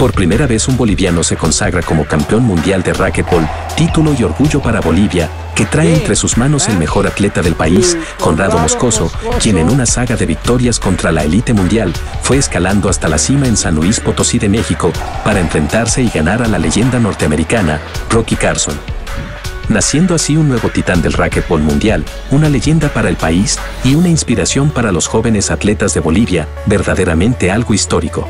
Por primera vez un boliviano se consagra como campeón mundial de ráquetbol, título y orgullo para Bolivia, que trae entre sus manos el mejor atleta del país, Conrado Moscoso, quien en una saga de victorias contra la élite mundial, fue escalando hasta la cima en San Luis Potosí de México, para enfrentarse y ganar a la leyenda norteamericana, Rocky Carson. Naciendo así un nuevo titán del ráquetbol mundial, una leyenda para el país y una inspiración para los jóvenes atletas de Bolivia, verdaderamente algo histórico.